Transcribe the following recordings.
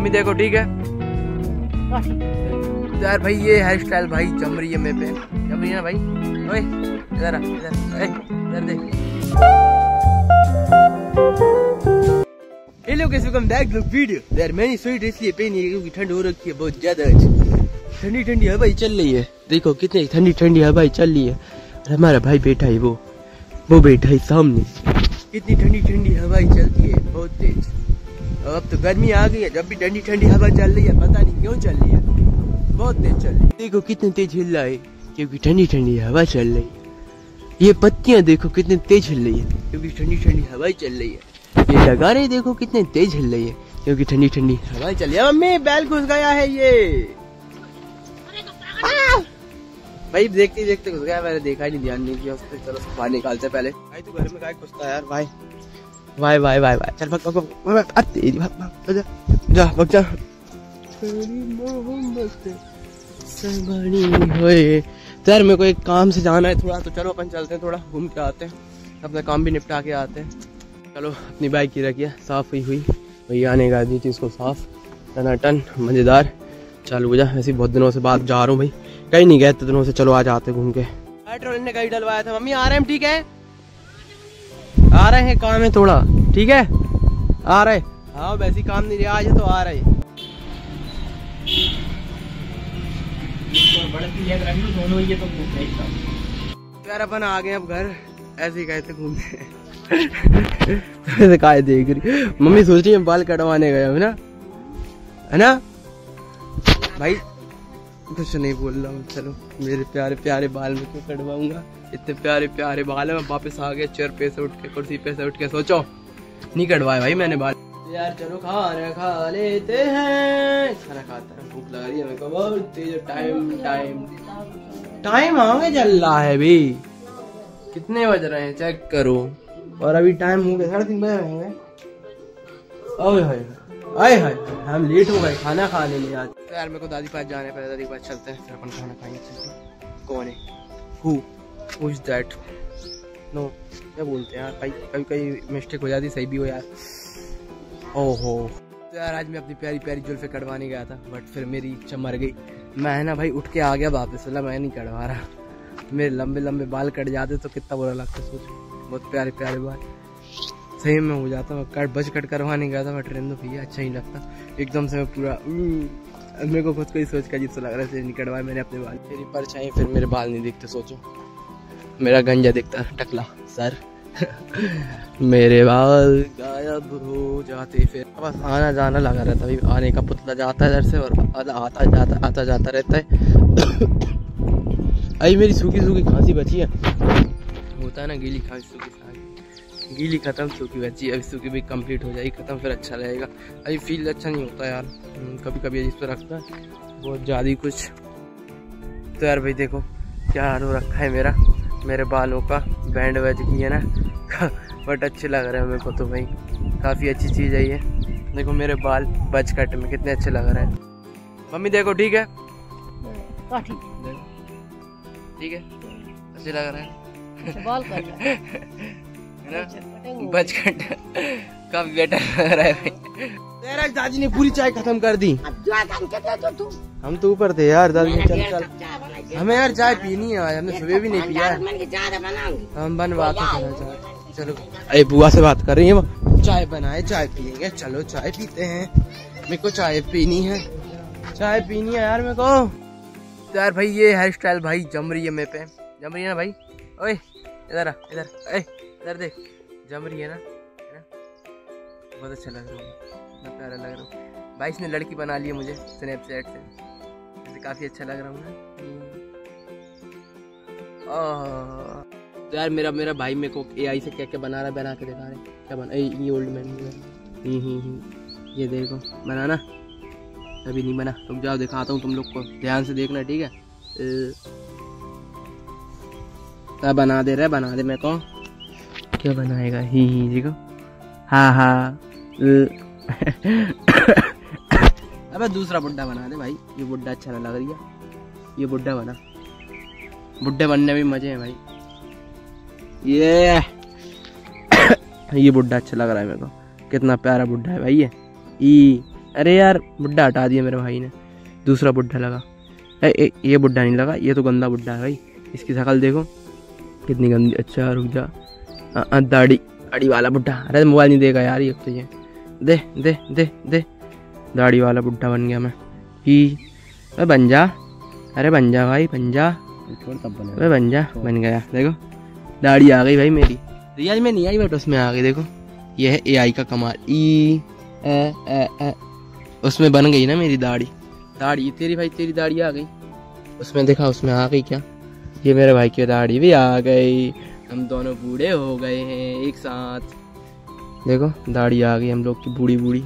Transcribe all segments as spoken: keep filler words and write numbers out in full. Mummy देखो ठीक है यार भाई, ये हेयर स्टाइल भाई जम रही है मेरे पे, जम रही है ना भाई। ओए इधर इधर इधर देख। Hello guys, welcome back to video. यार मैंने स्वेटर इसलिए पहनी है क्योंकि ठंड हो रखी है बहुत ज्यादा। ठंडी ठंडी हवाएं चल रही है, देखो कितनी ठंडी ठंडी हवाएं चल रही है। हमारा भाई बैठा है, वो वो बैठा है सामने। कितनी ठंडी ठंडी हवाएं चलती है बहुत तेज। अब तो गर्मी आ गई है, जब भी ठंडी ठंडी हवा चल रही है पता नहीं क्यों चल रही है, बहुत तेज चल रही है। देखो कितनी तेज हिल रहा है क्योंकि ठंडी ठंडी हवा चल रही है। ये पत्तियां देखो कितनी तेज हिल रही है क्योंकि ठंडी ठंडी हवा चल रही है। ये डगारे देखो कितने तेज हिल रही है क्योंकि ठंडी ठंडी हवा चल रही है। मम्मी बैल घुस गया है ये भाई, देखते देखते घुस गया, मैंने देखा ही नहीं, ध्यान नहीं किया उस पर। चलो बाहर निकालते पहले। भाई तू घर में गाय घुसता है यार भाई, वाई वाई वाई वाई। चल भाग भाग भाग, अब तेरी भाग भाग जा जा भाग जा। तेरी मोहब्बत से बड़ी होए। यार मेरे को एक काम से जाना है थोड़ा, तो चलो अपन चलते हैं, थोड़ा घूम के आते हैं, अपना काम भी निपटा के आते हैं। चलो अपनी बाइक की रखिए, साफ हुई हुई भैया ने गा दी थी इसको साफ, टना टन मज़ेदार। चलो हो जा, ऐसे बहुत दिनों से बात जा रहा हूँ भाई, कहीं नहीं गए इतने दिनों से। चलो आज आते घूम के। पेट्रोल ने गाड़ी डलवाया था। मम्मी आ रहे हैं, ठीक है आ रहे हैं, काम है थोड़ा, ठीक है आ रहे। हाँ वैसे काम नहीं आज है तो आ रहे। यार अपन आ गए अब घर, ऐसे गए थे घूमने। काय देख रही मम्मी, सोच रही है बाल कटवाने गए ना, है ना भाई। कुछ नहीं बोल रहा हूँ, चलो मेरे प्यारे प्यारे बाल में क्यों कटवाऊंगा, इतने प्यारे प्यारे बाल है। मैं वापस आ गया चेयर पे से उठ के, कुर्सी पे से उठ के, सोचो नहीं कटवाए भाई मैंने बाल यार। चलो खाना खा लेते हैं, खाना खाते हैं, भूख लग रही है मेरे को बहुत तेज। टाइम टाइम टाइम आगे चल रहा है भी, कितने बज रहे हैं चेक करो, और अभी टाइम हो गया साढ़े तीन बजे रहेंगे। आए हाय हम लेट हो गए खाना खाने में आज। तो यार मेरे को दादी पास जाने पर, दादी पास चलते हैं फिर अपन खाना खाएंगे। कौन है who who is that no क्या बोलते हैं यार भाई, कभी कभी मिस्टेक हो जाती, सही भी हो यार। ओहो तो यार आज मैं अपनी प्यारी प्यारी जुल्फे कटवाने गया था, बट फिर मेरी इच्छा मर गई। मैं ना भाई उठ के आ गया वापस, बोला मैं नहीं कटवा रहा, मेरे लंबे लंबे बाल कट जाते तो कितना बुरा लगता सोचो, बहुत प्यारे प्यारे बाल सही में हो जाता। मैं कट बच कट करवाने गया था मैं ट्रेन तो, भैया अच्छा ही लगता एकदम से। मैं पूरा मेरे को खुद को ही सोच कर अजीब सा लग रहा है, नहीं कटवाया मैंने अपने बाल। मेरी परछाई फिर मेरे बाल नहीं दिखते, सोचो मेरा गंजा दिखता टकला सर। मेरे बाल गायब हो जाते, फिर बस आना जाना लगा रहता है। आने का पुतला जाता है इधर से और आता जाता आता जाता रहता है। अभी मेरी सूखी सूखी खांसी बची है, होता है ना गीली खांसी, सूखी खांसी गीली खत्म, सूखी बची। अभी सूखी भी कंप्लीट हो जाएगी खत्म, फिर अच्छा रहेगा। अभी फील अच्छा नहीं होता यार, कभी कभी इस पर रखता है बहुत ज़्यादा कुछ। तो यार भाई देखो क्या हाल हो रखा है मेरा, मेरे बालों का बैंड वैज की है ना, बट अच्छे लग रहे हैं मेरे को तो भाई, काफ़ी अच्छी चीज़ है ये। देखो मेरे बाल बच कट में कितने अच्छे लग रहे हैं। मम्मी देखो ठीक है ठीक है, अच्छे लग रहे हैं बच काफी बेटर लग रहा है भाई। तेरा दादी ने पूरी चाय खत्म कर दी, हम तो ऊपर थे यार। दादी ने चल चल हमें यार चाय पीनी है, हमने सुबह भी नहीं पिया है, हम बनवाते हैं चाय। चलो अरे बुआ से बात कर रही है, चाय बनाए चाय पियेंगे, चलो चाय पीते हैं। मेरे को चाय पीनी है, चाय पीनी है यार मेरे को। यार भाई ये हेयर स्टाइल भाई जम रही है मेरे पे, जम रही है ना भाई। ओए इधर इधर इधर देख, जम रही है ना, है ना, बहुत अच्छा लग रहा है, प्यारा लग रहा हूँ भाई। इसने लड़की बना ली है मुझे स्नैपचैट से, तो काफ़ी अच्छा लग रहा हूँ मैं। तो यार मेरा मेरा भाई मेरे को एआई से क्या क्या बना रहा है, बना के दिखा रहे हैं क्या बना। ए, ये ओल्ड मैन में ये देखो बनाना, अभी नहीं बना, तुम जाओ दिखाता हूँ तुम लोग को, ध्यान से देखना ठीक है। बना दे रहे बना दे, मेरे को क्या बनाएगा ही ही जी को। हाँ हाँ अबे दूसरा बुड्ढा बना दे भाई, ये बुड्ढा अच्छा ना लग रही है, ये बुड्ढा बना, बुड्ढे बनने में मजे हैं भाई। ये ये बुड्ढा अच्छा लग रहा है मेरे को, कितना प्यारा बुड्ढा है भाई ये। ई अरे यार बुड्ढा हटा दिया मेरे भाई ने, दूसरा बुड्ढा लगा। ए, ए, ये बुड्ढा नहीं लगा, ये तो गंदा बुड्ढा है भाई, इसकी शकल देखो कितनी गंदी। अच्छा रुक जा, आ, आ, दाढ़ी दाढ़ी वाला बुड्ढा। अरे मोबाइल नहीं देगा यार ये, अब तो ये दे दे दे दे दाढ़ी वाला बुड्ढा बन गया मैं ही। अरे बन जा, अरे बन जा भाई बन जा, अरे बन जा, बन गया। देखो दाढ़ी आ गई भाई मेरी, रियल में नहीं आई बट उसमें आ गई। देखो ये है एआई का कमाल। ई ए, ए, ए, उसमें बन गई ना मेरी दाढ़ी। दाढ़ी तेरी भाई, तेरी दाढ़ी आ गई उसमें, देखा उसमें आ गई क्या? ये मेरे भाई की दाढ़ी भी आ गई, हम दोनों बूढ़े हो गए हैं एक साथ। देखो दाढ़ी आ गई हम लोग की, बूढ़ी बूढ़ी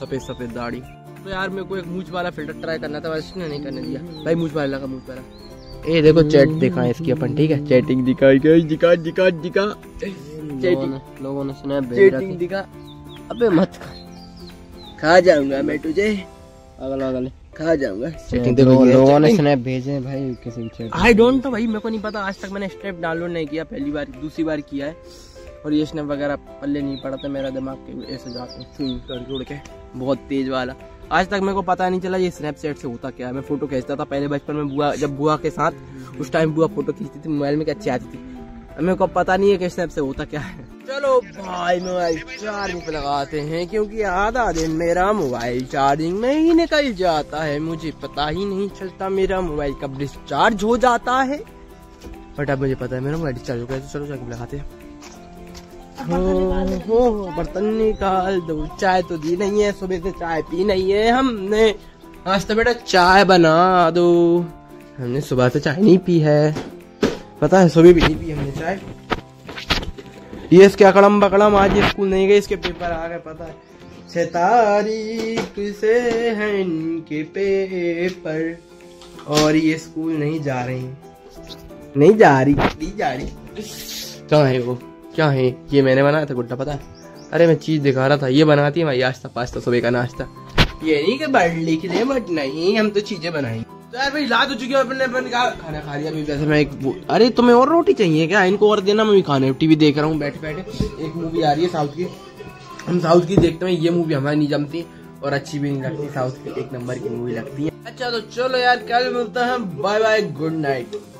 सफ़ेद सफ़ेद दाढ़ी। तो यार मेरे को एक मूछ वाला फिल्टर ट्राई करना था, बस नहीं करने दिया भाई, मूछ वाला का मूछ वाला। ए देखो चैट दिखाएं इसकी अपन, ठीक है चैटिंग दिखाई गई, दिखा दिखा दिखा चैटिंग लोगों ने सुना चैटिंग दिखा। अबे मत खा, खा जाऊंगा मैं तुझे, अगल अगल खा जाऊंगा। चैटिंग देखो लोगों ने स्नैप भेजे भाई किसी चैट, आई डोंट नो भाई मेरे को नहीं पता, आज तक मैंने स्नैप डाउनलोड नहीं किया, पहली बार दूसरी बार किया है। और ये स्नैप वगैरह पल्ले नहीं पड़ा था, मेरा दिमाग के ऐसे जाते उड़ के बहुत तेज वाला। आज तक मेरे को पता नहीं चला ये स्नैपचैट से होता क्या है। मैं फोटो खींचता था पहले बचपन में, बुआ जब बुआ के साथ उस टाइम बुआ फोटो खींचती थी मोबाइल में, क्या अच्छी आती थी। मेरे को पता नहीं है कि स्नैप से होता क्या है। चलो भाई मोबाइल चार्जिंग पे लगाते हैं, क्योंकि आधा दिन मेरा मोबाइल चार्जिंग में ही निकल जाता है, मुझे पता ही नहीं चलता मेरा मोबाइल कब डिस्चार्ज हो जाता है। बट अब मुझे पता है मेरा मोबाइल डिस्चार्ज हो गया, तो चलो चार्जिंग लगाते हैं। हो हो बर्तन निकाल दो, चाय तो दी नहीं है, सुबह से चाय पी नहीं है हमने। आज तो बेटा चाय बना दो, हमने सुबह से चाय नहीं पी है, पता है सुबह भी नहीं पी हमने चाय। ये इसके अकड़म बकड़म आज स्कूल नहीं गए, इसके पेपर आ गए, पता है छह तारीख से है इनके पेपर, और ये स्कूल नहीं जा रही, नहीं जा रही नहीं जा रही कहाँ है वो, क्या है ये? मैंने बनाया था गुड्डा, पता है? अरे मैं चीज दिखा रहा था, ये बनाती है भाई नाश्ता पास्ता सुबह का नाश्ता। ये नहीं कि बट लिख ले, बट नहीं हम तो चीजें बनाएंगे। तो यार भाई लात हो चुकी है, अपने अपन का खाना खा लिया। जैसे मैं एक, अरे तुम्हें और रोटी चाहिए क्या? इनको और देना, मैं भी खाने टीवी देख रहा हूँ बैठे बैठे। एक मूवी आ रही है साउथ की, हम साउथ की देखते हैं, ये मूवी हमारी नहीं जमती और अच्छी भी नहीं लगती, साउथ की एक नंबर की मूवी लगती है। अच्छा तो चलो यार कल मिलता है, बाय बाय, गुड नाइट।